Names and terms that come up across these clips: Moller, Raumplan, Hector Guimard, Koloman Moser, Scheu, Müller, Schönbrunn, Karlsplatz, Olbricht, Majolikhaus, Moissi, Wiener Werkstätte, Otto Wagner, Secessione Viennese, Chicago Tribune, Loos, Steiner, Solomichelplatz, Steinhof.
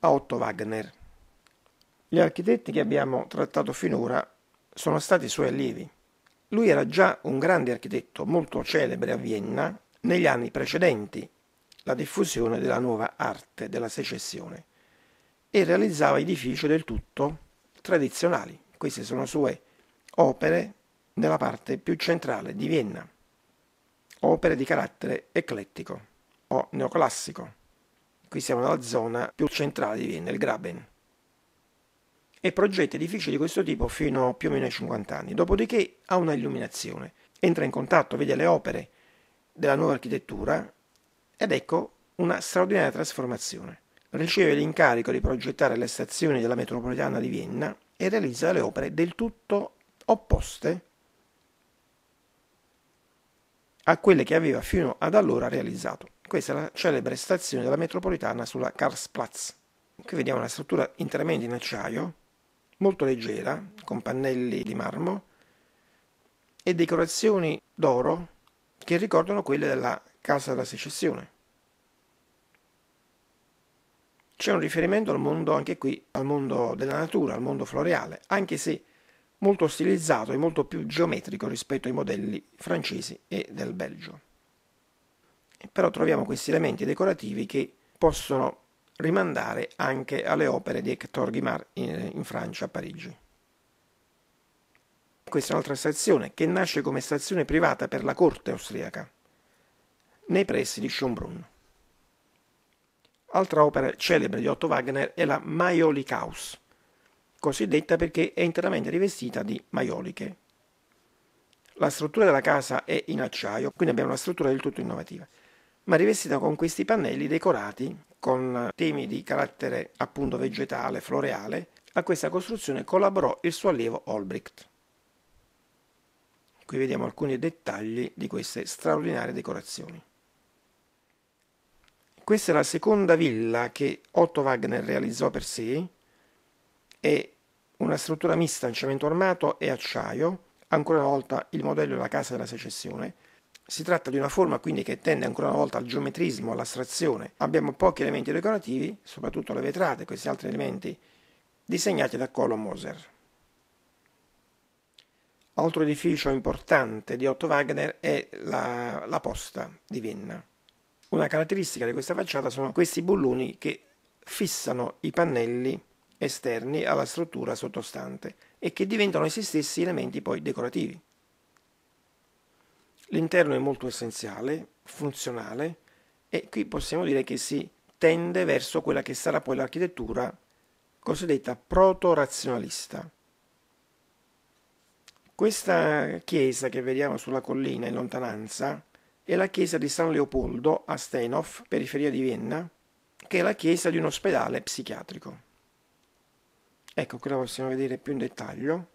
a Otto Wagner. Gli architetti che abbiamo trattato finora sono stati i suoi allievi. Lui era già un grande architetto, molto celebre a Vienna negli anni precedenti la diffusione della nuova arte della secessione, e realizzava edifici del tutto tradizionali. Queste sono sue opere nella parte più centrale di Vienna, opere di carattere eclettico o neoclassico. Qui siamo nella zona più centrale di Vienna, il Graben, e progetta edifici di questo tipo fino più o meno ai 50 anni, dopodiché ha una illuminazione, entra in contatto, vede le opere della nuova architettura ed ecco una straordinaria trasformazione. Riceve l'incarico di progettare le stazioni della metropolitana di Vienna e realizza le opere del tutto opposte a quelle che aveva fino ad allora realizzato. Questa è la celebre stazione della metropolitana sulla Karlsplatz. Qui vediamo una struttura interamente in acciaio, molto leggera, con pannelli di marmo e decorazioni d'oro che ricordano quelle della Casa della Secessione. C'è un riferimento al mondo, anche qui, al mondo della natura, al mondo floreale, anche se molto stilizzato e molto più geometrico rispetto ai modelli francesi e del Belgio. Però troviamo questi elementi decorativi che possono rimandare anche alle opere di Hector Guimard in Francia, a Parigi. Questa è un'altra stazione che nasce come stazione privata per la corte austriaca, nei pressi di Schönbrunn. Altra opera celebre di Otto Wagner è la Majolikhaus, cosiddetta perché è interamente rivestita di maioliche. La struttura della casa è in acciaio, quindi abbiamo una struttura del tutto innovativa, ma rivestita con questi pannelli decorati con temi di carattere appunto vegetale, floreale. A questa costruzione collaborò il suo allievo Olbricht. Qui vediamo alcuni dettagli di queste straordinarie decorazioni. Questa è la seconda villa che Otto Wagner realizzò per sé, è una struttura mista in cemento armato e acciaio, ancora una volta il modello della Casa della Secessione. Si tratta di una forma quindi che tende ancora una volta al geometrismo, all'astrazione. Abbiamo pochi elementi decorativi, soprattutto le vetrate e questi altri elementi disegnati da Koloman Moser. Altro edificio importante di Otto Wagner è la posta di Vienna. Una caratteristica di questa facciata sono questi bulloni che fissano i pannelli esterni alla struttura sottostante e che diventano essi stessi elementi poi decorativi. L'interno è molto essenziale, funzionale, e qui possiamo dire che si tende verso quella che sarà poi l'architettura cosiddetta proto-razionalista. Questa chiesa che vediamo sulla collina in lontananza è la chiesa di San Leopoldo a Steinhof, periferia di Vienna, che è la chiesa di un ospedale psichiatrico. Ecco, qui la possiamo vedere più in dettaglio,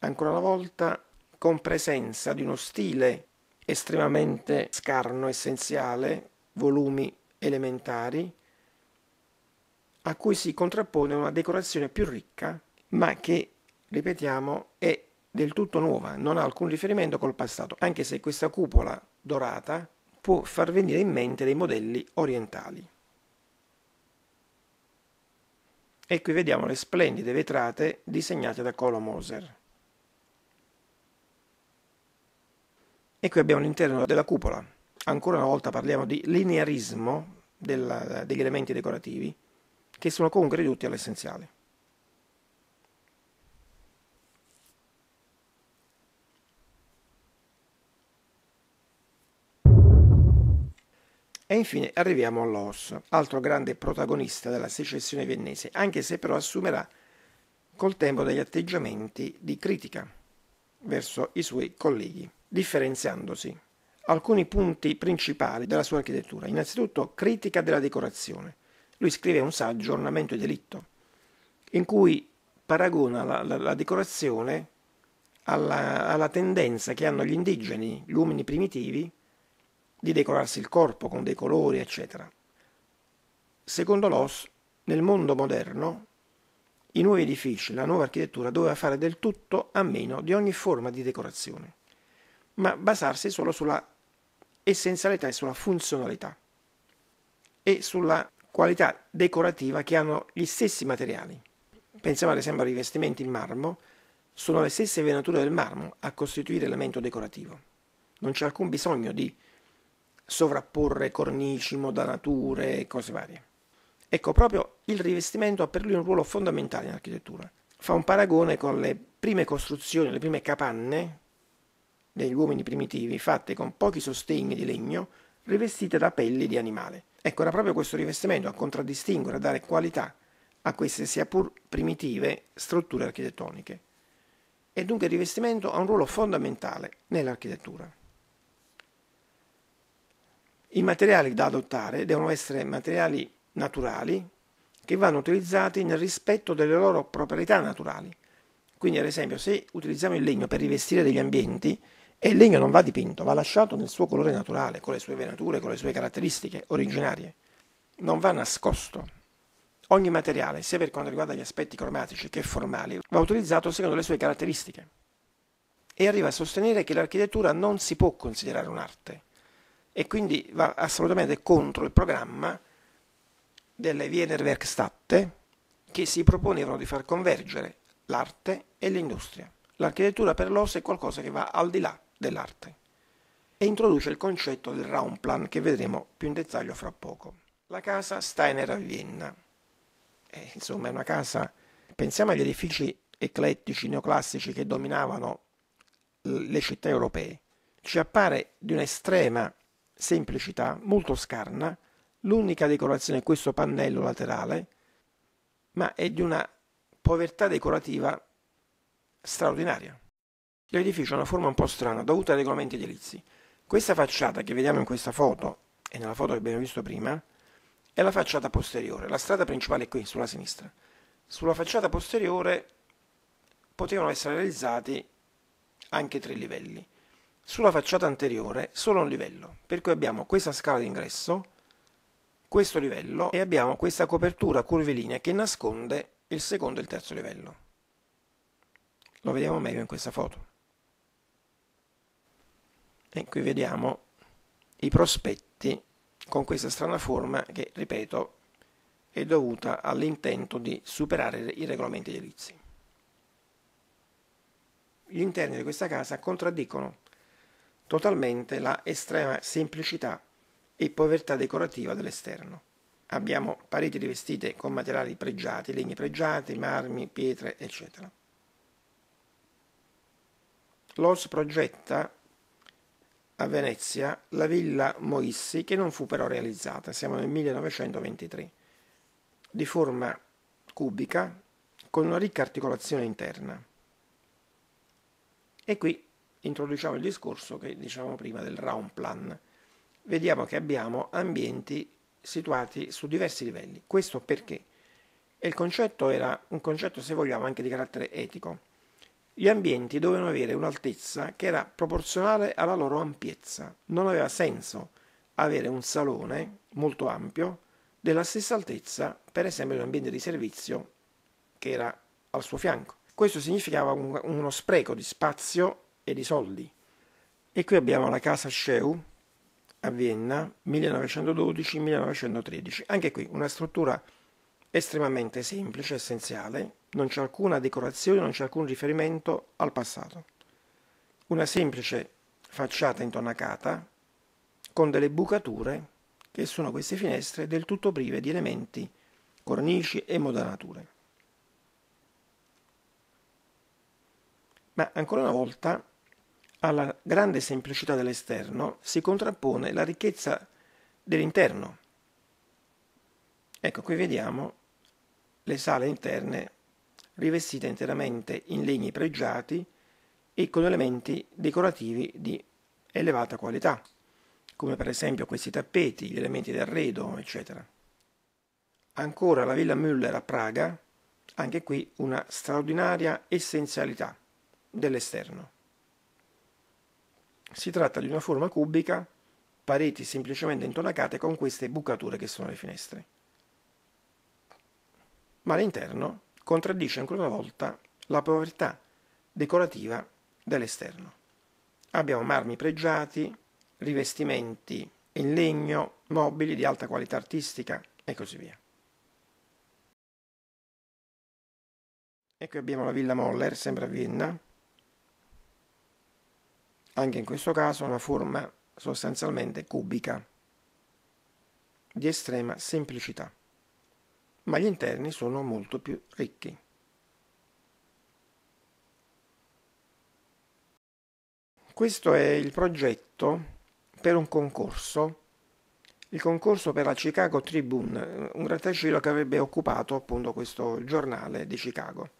ancora una volta con presenza di uno stile estremamente scarno, essenziale, volumi elementari, a cui si contrappone una decorazione più ricca, ma che, ripetiamo, è del tutto nuova, non ha alcun riferimento col passato, anche se questa cupola dorata può far venire in mente dei modelli orientali. E qui vediamo le splendide vetrate disegnate da Koloman Moser. E qui abbiamo l'interno della cupola. Ancora una volta parliamo di linearismo degli elementi decorativi, che sono comunque ridotti all'essenziale. E infine arriviamo a Loos, altro grande protagonista della secessione viennese, anche se però assumerà col tempo degli atteggiamenti di critica verso i suoi colleghi, differenziandosi. Alcuni punti principali della sua architettura: innanzitutto critica della decorazione. Lui scrive un saggio, Ornamento e delitto, in cui paragona la decorazione alla tendenza che hanno gli indigeni, gli uomini primitivi, di decorarsi il corpo con dei colori, eccetera. Secondo Loos, nel mondo moderno, i nuovi edifici, la nuova architettura doveva fare del tutto a meno di ogni forma di decorazione, ma basarsi solo sulla essenzialità e sulla funzionalità e sulla qualità decorativa che hanno gli stessi materiali. Pensiamo ad esempio ai rivestimenti in marmo, sono le stesse venature del marmo a costituire elemento decorativo. Non c'è alcun bisogno di sovrapporre cornici, modanature e cose varie. Ecco, proprio il rivestimento ha per lui un ruolo fondamentale in architettura. Fa un paragone con le prime costruzioni, le prime capanne degli uomini primitivi, fatte con pochi sostegni di legno, rivestite da pelli di animale. Ecco, era proprio questo rivestimento a contraddistinguere, a dare qualità a queste, sia pur primitive, strutture architettoniche. E dunque il rivestimento ha un ruolo fondamentale nell'architettura. I materiali da adottare devono essere materiali naturali che vanno utilizzati nel rispetto delle loro proprietà naturali. Quindi, ad esempio, se utilizziamo il legno per rivestire degli ambienti, e il legno non va dipinto, va lasciato nel suo colore naturale, con le sue venature, con le sue caratteristiche originarie. Non va nascosto. Ogni materiale, sia per quanto riguarda gli aspetti cromatici che formali, va utilizzato secondo le sue caratteristiche. E arriva a sostenere che l'architettura non si può considerare un'arte, e quindi va assolutamente contro il programma delle Wiener Werkstätte, che si proponevano di far convergere l'arte e l'industria. L'architettura per Loos è qualcosa che va al di là dell'arte e introduce il concetto del Raumplan, che vedremo più in dettaglio fra poco. La casa Steiner a Vienna. Insomma, è una casa, pensiamo agli edifici eclettici neoclassici che dominavano le città europee. Ci appare di un'estrema semplicità, molto scarna, l'unica decorazione è questo pannello laterale, ma è di una povertà decorativa straordinaria. L'edificio ha una forma un po' strana, dovuta ai regolamenti edilizi. Questa facciata che vediamo in questa foto e nella foto che abbiamo visto prima è la facciata posteriore. La strada principale è qui, sulla sinistra. Sulla facciata posteriore potevano essere realizzati anche 3 livelli. Sulla facciata anteriore solo un livello, per cui abbiamo questa scala d'ingresso, questo livello, e abbiamo questa copertura curvilinea che nasconde il secondo e il terzo livello. Lo vediamo meglio in questa foto. E qui vediamo i prospetti con questa strana forma che, ripeto, è dovuta all'intento di superare i regolamenti edilizi. Gli interni di questa casa contraddicono totalmente la estrema semplicità e povertà decorativa dell'esterno. Abbiamo pareti rivestite con materiali pregiati, legni pregiati, marmi, pietre, eccetera. Loos progetta a Venezia la villa Moissi, che non fu però realizzata, siamo nel 1923, di forma cubica con una ricca articolazione interna. E qui introduciamo il discorso che dicevamo prima del Raumplan. Vediamo che abbiamo ambienti situati su diversi livelli. Questo perché? E il concetto era un concetto, se vogliamo, anche di carattere etico. Gli ambienti dovevano avere un'altezza che era proporzionale alla loro ampiezza. Non aveva senso avere un salone molto ampio della stessa altezza, per esempio, di un ambiente di servizio che era al suo fianco. Questo significava uno spreco di spazio e di soldi. E qui abbiamo la casa Scheu a Vienna, 1912-1913. Anche qui una struttura estremamente semplice, essenziale. Non c'è alcuna decorazione, non c'è alcun riferimento al passato. Una semplice facciata intonacata con delle bucature che sono queste finestre del tutto prive di elementi, cornici e modanature. Ma ancora una volta alla grande semplicità dell'esterno si contrappone la ricchezza dell'interno. Ecco, qui vediamo le sale interne rivestita interamente in legni pregiati e con elementi decorativi di elevata qualità, come per esempio questi tappeti, gli elementi d'arredo, eccetera. Ancora la villa Müller a Praga, anche qui una straordinaria essenzialità dell'esterno. Si tratta di una forma cubica, pareti semplicemente intonacate con queste bucature che sono le finestre. Ma all'interno contraddice ancora una volta la povertà decorativa dell'esterno. Abbiamo marmi pregiati, rivestimenti in legno, mobili di alta qualità artistica, e così via. E qui abbiamo la Villa Moller, sempre a Vienna. Anche in questo caso una forma sostanzialmente cubica, di estrema semplicità, ma gli interni sono molto più ricchi. Questo è il progetto per un concorso, il concorso per la Chicago Tribune, un grattacielo che avrebbe occupato appunto questo giornale di Chicago.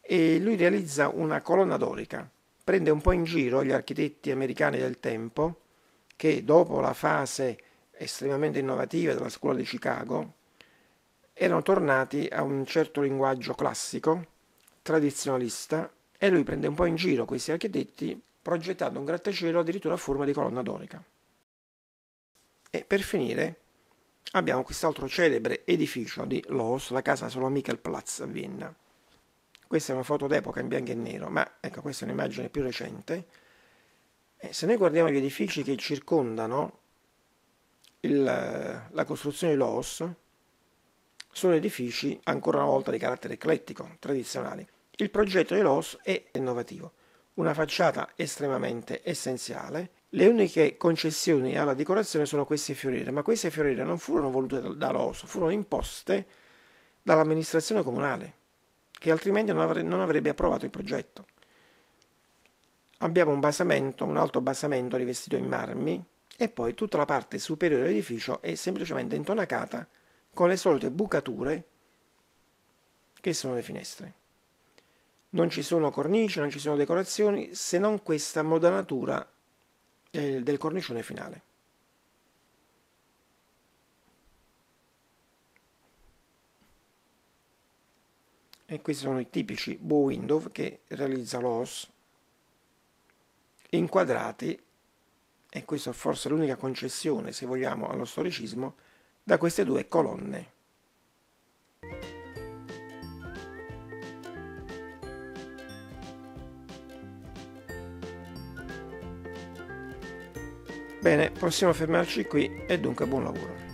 E lui realizza una colonna dorica, prende un po' in giro gli architetti americani del tempo che dopo la fase estremamente innovativa della scuola di Chicago erano tornati a un certo linguaggio classico, tradizionalista, e lui prende un po' in giro questi architetti progettando un grattacielo addirittura a forma di colonna dorica. E per finire abbiamo quest'altro celebre edificio di Loos, la casa Solomichelplatz a Vienna. Questa è una foto d'epoca in bianco e nero, ma ecco, questa è un'immagine più recente. E se noi guardiamo gli edifici che circondano la costruzione di Loos, sono edifici ancora una volta di carattere eclettico, tradizionali. Il progetto di Loos è innovativo, una facciata estremamente essenziale. Le uniche concessioni alla decorazione sono queste fioriere, ma queste fioriere non furono volute da Loos, furono imposte dall'amministrazione comunale, che altrimenti non avrebbe approvato il progetto. Abbiamo un basamento, un alto basamento rivestito in marmi, e poi tutta la parte superiore dell'edificio è semplicemente intonacata con le solite bucature che sono le finestre. Non ci sono cornici, non ci sono decorazioni, se non questa modanatura del cornicione finale. E questi sono i tipici bow window che realizza Loos, inquadrati, e questa è forse l'unica concessione, se vogliamo, allo storicismo, da queste due colonne. Bene, possiamo fermarci qui e dunque buon lavoro.